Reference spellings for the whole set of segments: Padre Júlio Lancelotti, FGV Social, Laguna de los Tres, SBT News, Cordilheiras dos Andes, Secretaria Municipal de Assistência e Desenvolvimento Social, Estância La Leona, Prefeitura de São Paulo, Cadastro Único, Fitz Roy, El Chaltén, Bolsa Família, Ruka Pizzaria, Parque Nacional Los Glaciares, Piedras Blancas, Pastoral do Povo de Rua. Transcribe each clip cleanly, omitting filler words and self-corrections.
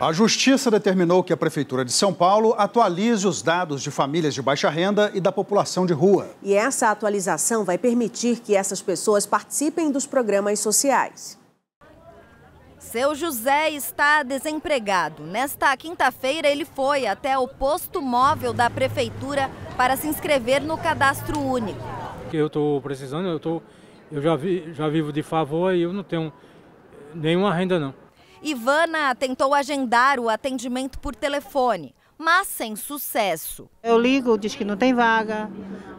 A Justiça determinou que a Prefeitura de São Paulo atualize os dados de famílias de baixa renda e da população de rua. E essa atualização vai permitir que essas pessoas participem dos programas sociais. Seu José está desempregado. Nesta quinta-feira, ele foi até o posto móvel da Prefeitura para se inscrever no Cadastro Único. Eu estou precisando, eu já vivo de favor e eu não tenho nenhuma renda, não. Ivana tentou agendar o atendimento por telefone, mas sem sucesso. Eu ligo, diz que não tem vaga,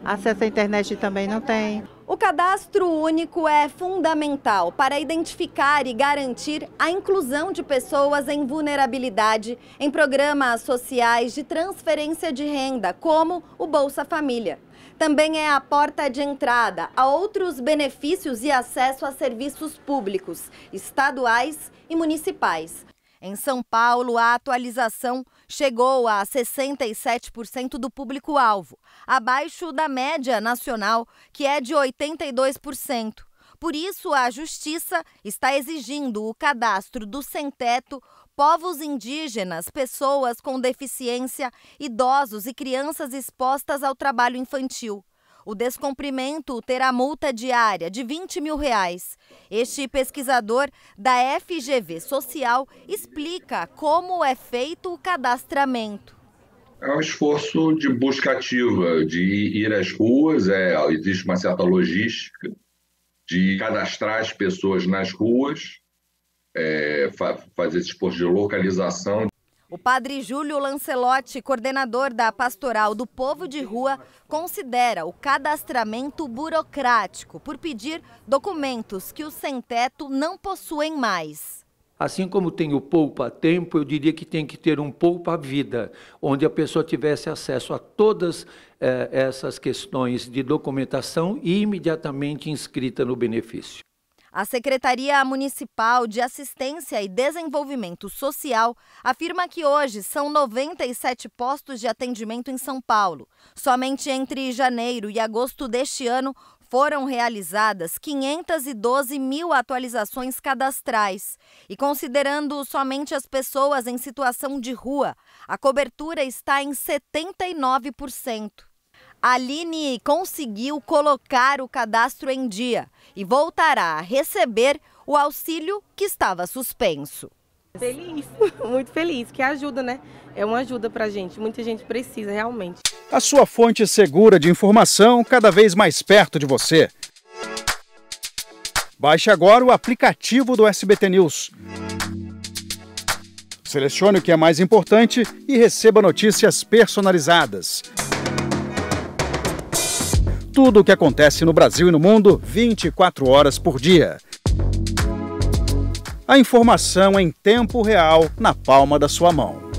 acesso à internet também não tem. O Cadastro Único é fundamental para identificar e garantir a inclusão de pessoas em vulnerabilidade em programas sociais de transferência de renda, como o Bolsa Família. Também é a porta de entrada a outros benefícios e acesso a serviços públicos, estaduais e municipais. Em São Paulo, a atualização chegou a 67% do público-alvo, abaixo da média nacional, que é de 82%. Por isso, a Justiça está exigindo o cadastro do sem-teto, povos indígenas, pessoas com deficiência, idosos e crianças expostas ao trabalho infantil. O descumprimento terá multa diária de R$ 20.000. Este pesquisador da FGV Social explica como é feito o cadastramento. É um esforço de busca ativa, de ir às ruas, existe uma certa logística de cadastrar as pessoas nas ruas, fazer esse esforço de localização. O padre Júlio Lancelotti, coordenador da Pastoral do Povo de Rua, considera o cadastramento burocrático por pedir documentos que os sem-teto não possuem mais. Assim como tem o poupa-tempo, eu diria que tem que ter um poupa-vida, onde a pessoa tivesse acesso a todas essas questões de documentação e imediatamente inscrita no benefício. A Secretaria Municipal de Assistência e Desenvolvimento Social afirma que hoje são 97 postos de atendimento em São Paulo. Somente entre janeiro e agosto deste ano foram realizadas 512.000 atualizações cadastrais. E considerando somente as pessoas em situação de rua, a cobertura está em 79%. Aline conseguiu colocar o cadastro em dia e voltará a receber o auxílio que estava suspenso. Feliz, muito feliz, que ajuda, né? É uma ajuda pra gente, muita gente precisa realmente. A sua fonte segura de informação cada vez mais perto de você. Baixe agora o aplicativo do SBT News. Selecione o que é mais importante e receba notícias personalizadas. Tudo o que acontece no Brasil e no mundo, 24 horas por dia. A informação em tempo real, na palma da sua mão.